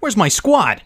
Where's my squad?